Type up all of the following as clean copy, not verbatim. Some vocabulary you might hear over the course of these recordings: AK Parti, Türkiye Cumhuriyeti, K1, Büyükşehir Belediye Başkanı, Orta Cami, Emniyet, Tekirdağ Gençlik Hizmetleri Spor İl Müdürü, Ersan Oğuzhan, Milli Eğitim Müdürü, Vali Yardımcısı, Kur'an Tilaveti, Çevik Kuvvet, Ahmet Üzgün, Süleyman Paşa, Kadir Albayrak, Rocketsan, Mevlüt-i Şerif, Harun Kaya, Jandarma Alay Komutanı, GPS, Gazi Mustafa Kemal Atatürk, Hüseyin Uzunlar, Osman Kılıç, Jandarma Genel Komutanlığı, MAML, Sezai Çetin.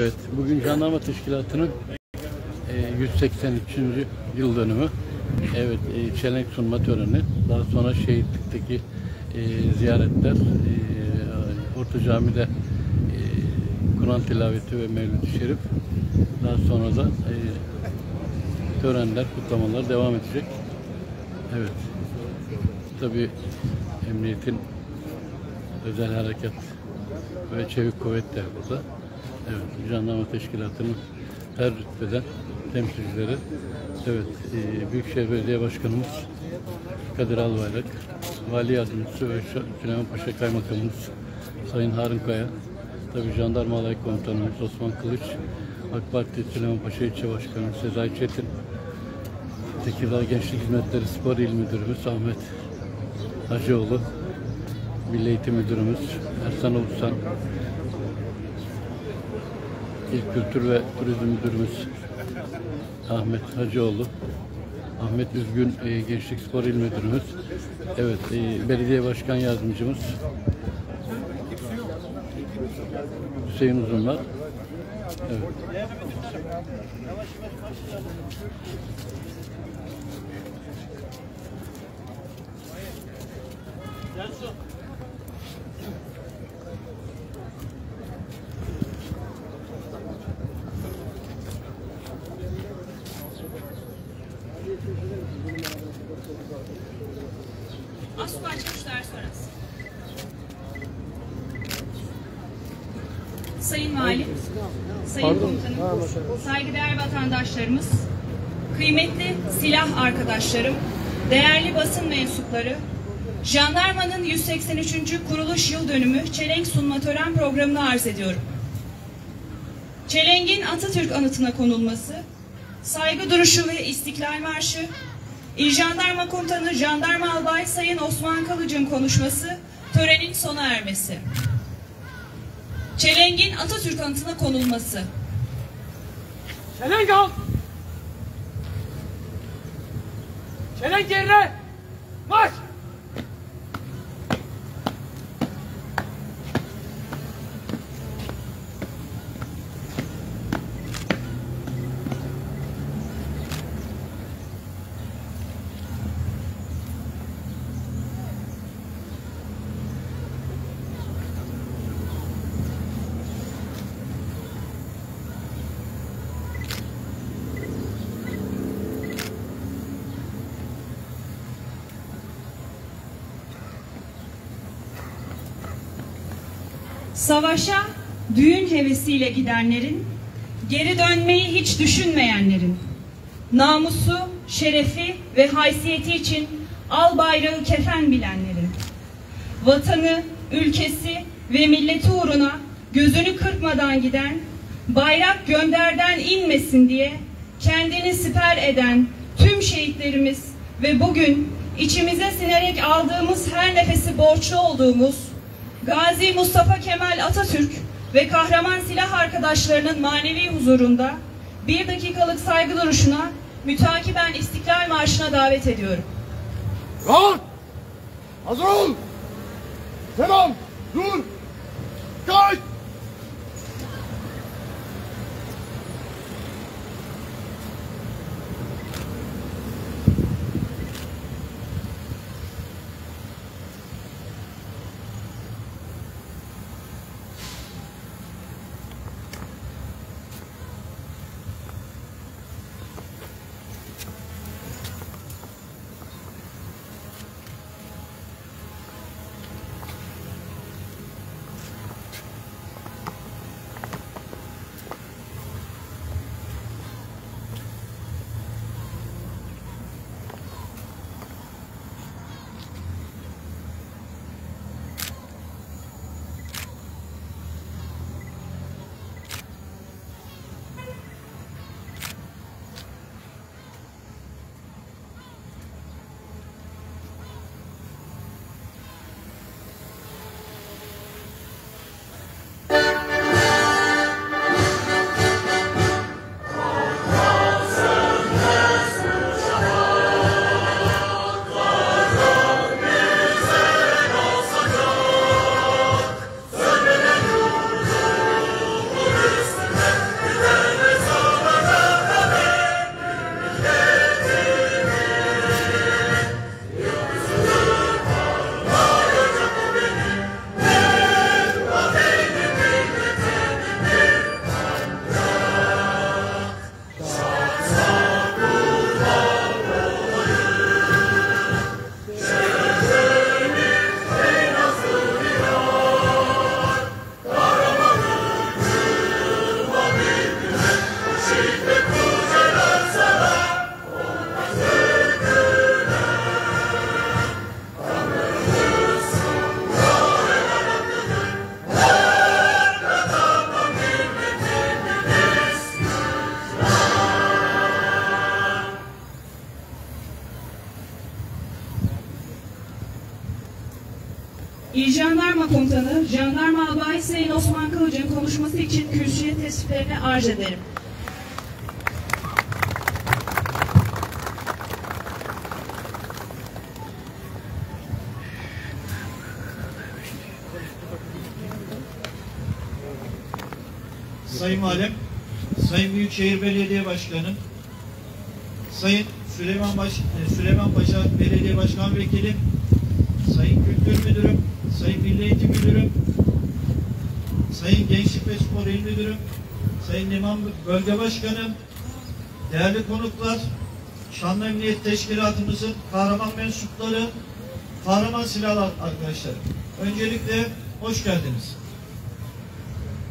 Evet, bugün Jandarma Teşkilatı'nın 183. yıl dönümü. Evet, çelenk sunma töreni. Daha sonra şehitlikteki ziyaretler, Orta Cami'de Kur'an Tilaveti ve Mevlüt-i Şerif. Daha sonra da törenler, kutlamalar devam edecek. Evet, tabii Emniyetin özel harekat ve Çevik Kuvvet de burada. Evet, Jandarma Teşkilatı'nın her rütbeden temsilcileri. Evet, Büyükşehir Belediye Başkanımız Kadir Albayrak, Vali Yardımcısı ve Süleyman Paşa Kaymakamımız Sayın Harun Kaya, tabii Jandarma Alay Komutanımız Osman Kılıç, AK Parti Süleyman Paşa İlçe Başkanı Sezai Çetin, Tekirdağ Gençlik Hizmetleri Spor İl Müdürümüz Ahmet Hacıoğlu, Milli Eğitim Müdürümüz Ersan Oğuzhan, İl Kültür ve Turizm Müdürümüz Ahmet Hacıoğlu, Ahmet Üzgün Gençlik Spor İl Müdürümüz, evet, Belediye Başkan Yardımcımız Hüseyin Uzunlar, evet. Asubay çalışlar sonrası. Sayın Valim, Sayın Komutanım, saygıdeğer vatandaşlarımız, kıymetli silah arkadaşlarım, değerli basın mensupları, Jandarma'nın 183. kuruluş yıl dönümü çelenk sunma tören programını arz ediyorum. Çelenk'in Atatürk anıtına konulması, saygı duruşu ve İstiklal Marşı, İl Jandarma Komutanı Jandarma Albay Sayın Osman Kılıç'ın konuşması, törenin sona ermesi. Çelenk'in Atatürk anıtına konulması. Çelenk al! Çelenk yerine! Marş! Savaşa düğün hevesiyle gidenlerin, geri dönmeyi hiç düşünmeyenlerin, namusu, şerefi ve haysiyeti için al bayrağı kefen bilenlerin, vatanı, ülkesi ve milleti uğruna gözünü kırpmadan giden, bayrak gönderden inmesin diye kendini siper eden tüm şehitlerimiz ve bugün içimize sinerek aldığımız her nefesi borçlu olduğumuz Gazi Mustafa Kemal Atatürk ve kahraman silah arkadaşlarının manevi huzurunda bir dakikalık saygı duruşuna mütakiben İstiklal Marşı'na davet ediyorum. Rahat! Hazır ol! Tamam! Dur! Kaç! İl Jandarma Komutanı, Jandarma Albay Hüseyin Osman Kılıç'ın konuşması için kürsüye teşriflerini arz ederim. Sayın Valim, Sayın Büyükşehir Belediye Başkanı, Sayın Süleyman Paşa Belediye Başkan Vekili, Sayın Kültür Müdürüm, Sayın Milli Eğitim Müdürüm, Sayın Gençlik ve Spor İl Müdürüm, Sayın İmam Bölge Başkanım, değerli konuklar, Şanlı Emniyet Teşkilatımızın kahraman mensupları, kahraman silahlı arkadaşlarım. Öncelikle hoş geldiniz.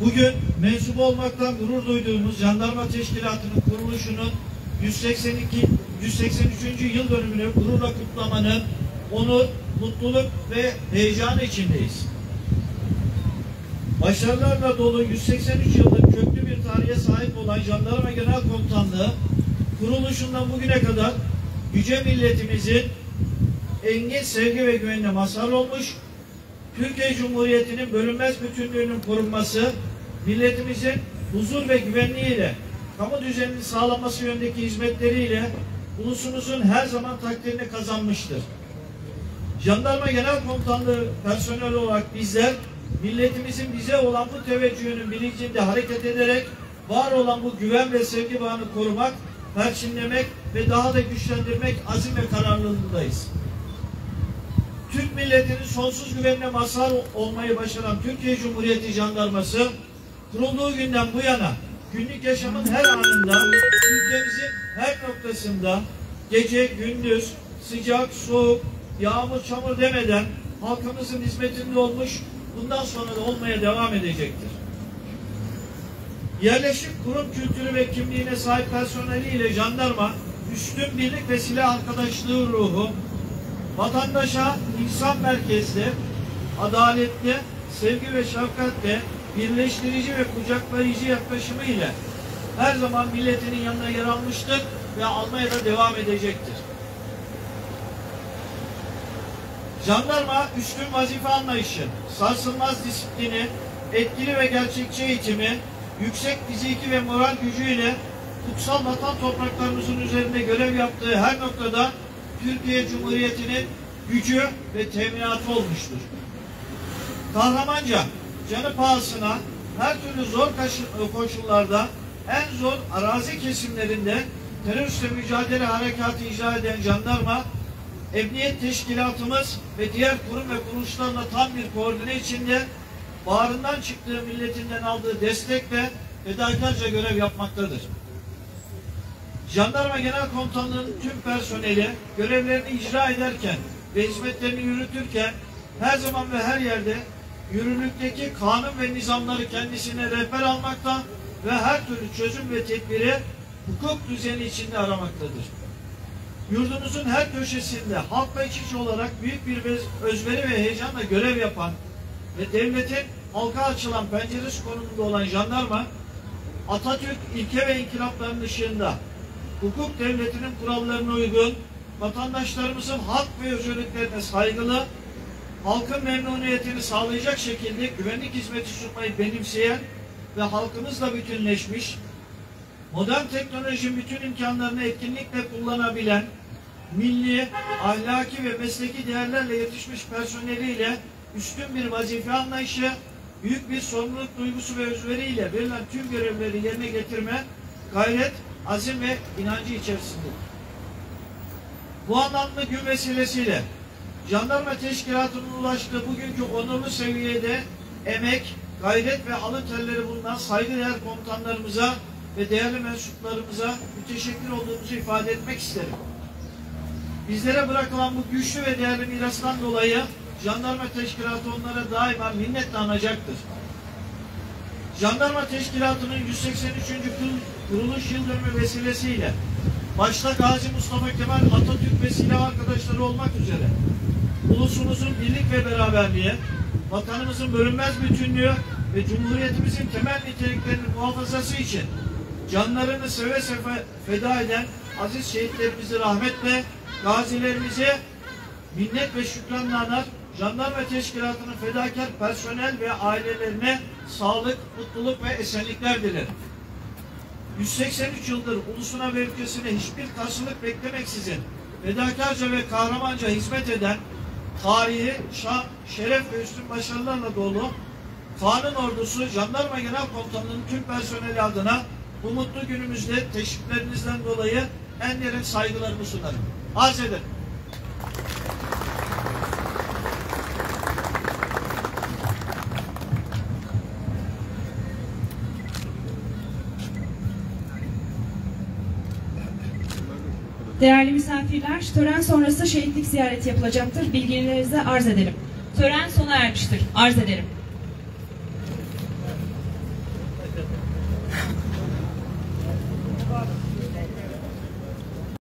Bugün mensup olmaktan gurur duyduğumuz Jandarma Teşkilatı'nın kuruluşunun 183. yıl dönümünü gururla kutlamanın onur, mutluluk ve heyecanı içindeyiz. Başarılarla dolu 183 yıllık köklü bir tarihe sahip olan Jandarma Genel Komutanlığı kuruluşundan bugüne kadar yüce milletimizin engin sevgi ve güvenine mazhar olmuş, Türkiye Cumhuriyeti'nin bölünmez bütünlüğünün korunması, milletimizin huzur ve güvenliğiyle, kamu düzeninin sağlanması yönündeki hizmetleriyle ulusumuzun her zaman takdirini kazanmıştır. Jandarma Genel Komutanlığı personeli olarak bizler, milletimizin bize olan bu teveccühünün bilincinde hareket ederek var olan bu güven ve sevgi bağını korumak, perçinlemek ve daha da güçlendirmek azim ve kararlılığındayız. Türk milletinin sonsuz güvenine mazhar olmayı başaran Türkiye Cumhuriyeti Jandarması, kurulduğu günden bu yana günlük yaşamın her anında, ülkemizin her noktasında, gece, gündüz, sıcak, soğuk, yağmur, çamur demeden halkımızın hizmetinde olmuş, bundan sonra da olmaya devam edecektir. Yerleşik kurum kültürü ve kimliğine sahip personeliyle jandarma, üstün birlik ve silah arkadaşlığı ruhu, vatandaşa insan merkezli, adaletli, sevgi ve şefkatle, birleştirici ve kucaklayıcı yaklaşımıyla her zaman milletinin yanına yer almıştır ve almaya da devam edecektir. Jandarma üstün vazife anlayışı, sarsılmaz disiplini, etkili ve gerçekçi eğitimi, yüksek fiziki ve moral gücüyle kutsal vatan topraklarımızın üzerinde görev yaptığı her noktada Türkiye Cumhuriyeti'nin gücü ve teminatı olmuştur. Kahramanca, canı pahasına, her türlü zor koşullarda, en zor arazi kesimlerinde teröristle mücadele harekatı icra eden jandarma, Emniyet Teşkilatımız ve diğer kurum ve kuruluşlarla tam bir koordine içinde bağrından çıktığı milletinden aldığı destek ve fedakarca görev yapmaktadır. Jandarma Genel Komutanlığı'nın tüm personeli görevlerini icra ederken ve hizmetlerini yürütürken her zaman ve her yerde yürürlükteki kanun ve nizamları kendisine rehber almakta ve her türlü çözüm ve tedbiri hukuk düzeni içinde aramaktadır. Yurdumuzun her köşesinde halkla iç içe olarak büyük bir özveri ve heyecanla görev yapan ve devletin halka açılan penceresi konumunda olan jandarma, Atatürk ilke ve inkılapların dışında hukuk devletinin kurallarına uygun, vatandaşlarımızın hak ve özgürlüklerine saygılı, halkın memnuniyetini sağlayacak şekilde güvenlik hizmeti sunmayı benimseyen ve halkımızla bütünleşmiş, modern teknolojinin bütün imkanlarını etkinlikle kullanabilen, milli, ahlaki ve mesleki değerlerle yetişmiş personeliyle üstün bir vazife anlayışı, büyük bir sorumluluk duygusu ve özveriyle verilen tüm görevleri yerine getirme, gayret, azim ve inancı içerisinde. Bu anlamlı gün vesilesiyle Jandarma Teşkilatı'nın ulaştığı bugünkü onurlu seviyede emek, gayret ve alın telleri bulunan saygıdeğer komutanlarımıza ve değerli mensuplarımıza müteşekkir olduğumuzu ifade etmek isterim. Bizlere bırakılan bu güçlü ve değerli mirastan dolayı Jandarma Teşkilatı onlara daima minnetle anacaktır. Jandarma Teşkilatı'nın 183. kuruluş yıl dönümü vesilesiyle başta Gazi Mustafa Kemal Atatürk ve silah arkadaşları olmak üzere ulusumuzun birlik ve beraberliği, vatanımızın bölünmez bütünlüğü ve Cumhuriyetimizin temel niteliklerinin muhafazası için canlarını seve seve feda eden aziz şehitlerimizi rahmetle, gazilerimizi minnet ve şükranla anar, Jandarma Teşkilatı'nın fedakar personel ve ailelerine sağlık, mutluluk ve esenlikler dilerim. 183 yıldır ulusuna ve ülkesine hiçbir karşılık beklemeksizin fedakarca ve kahramanca hizmet eden, tarihi, şeref ve üstün başarılarla dolu Kanun Ordusu Jandarma Genel Komutanlığı'nın tüm personeli adına bu mutlu günümüzde teşviklerinizden dolayı en derin saygılarımı sunarım. Arz ederim. Değerli misafirler, tören sonrası şehitlik ziyareti yapılacaktır. Bilgilerinizi arz ederim. Tören sona ermiştir. Arz ederim.